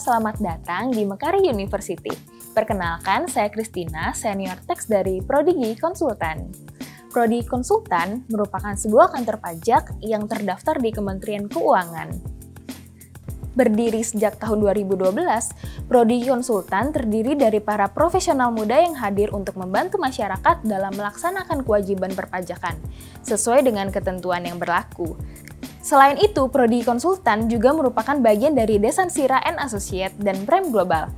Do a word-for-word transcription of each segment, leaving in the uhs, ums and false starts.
selamat datang di Mekari University. Perkenalkan, saya Kristina, senior tax dari Prodigi Konsultan. Prodigi Konsultan merupakan sebuah kantor pajak yang terdaftar di Kementerian Keuangan. Berdiri sejak tahun dua ribu dua belas, Prodigi Konsultan terdiri dari para profesional muda yang hadir untuk membantu masyarakat dalam melaksanakan kewajiban perpajakan sesuai dengan ketentuan yang berlaku. Selain itu, Prodigi Konsultan juga merupakan bagian dari Desansira and Associate dan Prem Global.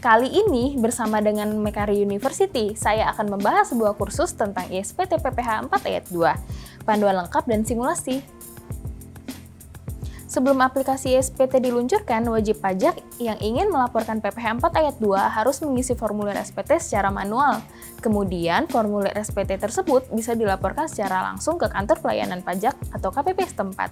Kali ini, bersama dengan Mekari University, saya akan membahas sebuah kursus tentang e-S P T P P h empat ayat dua, panduan lengkap dan simulasi. Sebelum aplikasi e-S P T diluncurkan, wajib pajak yang ingin melaporkan P P h empat ayat dua harus mengisi formulir S P T secara manual. Kemudian, formulir S P T tersebut bisa dilaporkan secara langsung ke kantor pelayanan pajak atau K P P setempat.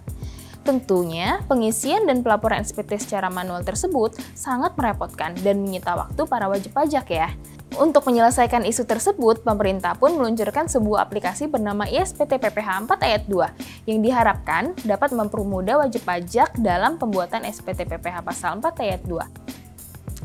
Tentunya, pengisian dan pelaporan S P T secara manual tersebut sangat merepotkan dan menyita waktu para wajib pajak ya. Untuk menyelesaikan isu tersebut, pemerintah pun meluncurkan sebuah aplikasi bernama e-S P T P P h empat ayat dua yang diharapkan dapat mempermudah wajib pajak dalam pembuatan S P T P P h pasal empat ayat dua.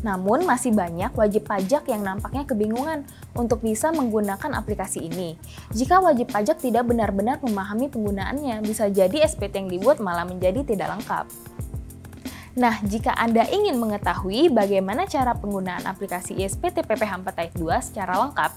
Namun, masih banyak wajib pajak yang nampaknya kebingungan untuk bisa menggunakan aplikasi ini. Jika wajib pajak tidak benar-benar memahami penggunaannya, bisa jadi S P T yang dibuat malah menjadi tidak lengkap. Nah, jika Anda ingin mengetahui bagaimana cara penggunaan aplikasi e-S P T P P h empat ayat dua secara lengkap,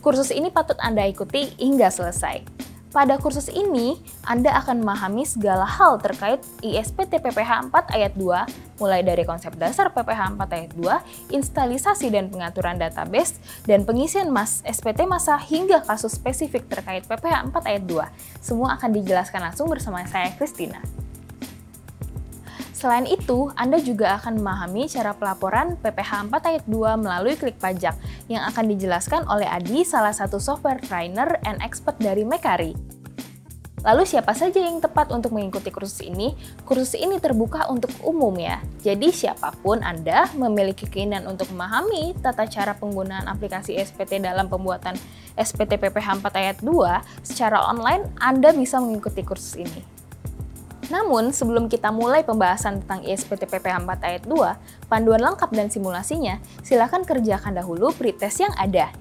kursus ini patut Anda ikuti hingga selesai. Pada kursus ini, Anda akan memahami segala hal terkait e-S P T P P h empat ayat dua, mulai dari konsep dasar P P h empat ayat dua, instalisasi dan pengaturan database, dan pengisian mas S P T massa hingga kasus spesifik terkait P P h empat ayat dua. Semua akan dijelaskan langsung bersama saya, Kristina. Selain itu, Anda juga akan memahami cara pelaporan P P h empat ayat dua melalui Klik Pajak yang akan dijelaskan oleh Adi, salah satu software trainer and expert dari Mekari. Lalu siapa saja yang tepat untuk mengikuti kursus ini? Kursus ini terbuka untuk umum ya. Jadi siapapun Anda memiliki keinginan untuk memahami tata cara penggunaan aplikasi e-S P T dalam pembuatan S P T P P h empat ayat dua secara online, Anda bisa mengikuti kursus ini. Namun, sebelum kita mulai pembahasan tentang e-S P T P P h empat ayat dua, panduan lengkap dan simulasinya, silakan kerjakan dahulu pretest yang ada.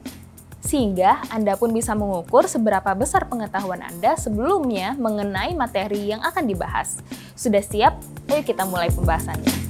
Sehingga, Anda pun bisa mengukur seberapa besar pengetahuan Anda sebelumnya mengenai materi yang akan dibahas. Sudah siap? Ayo kita mulai pembahasannya.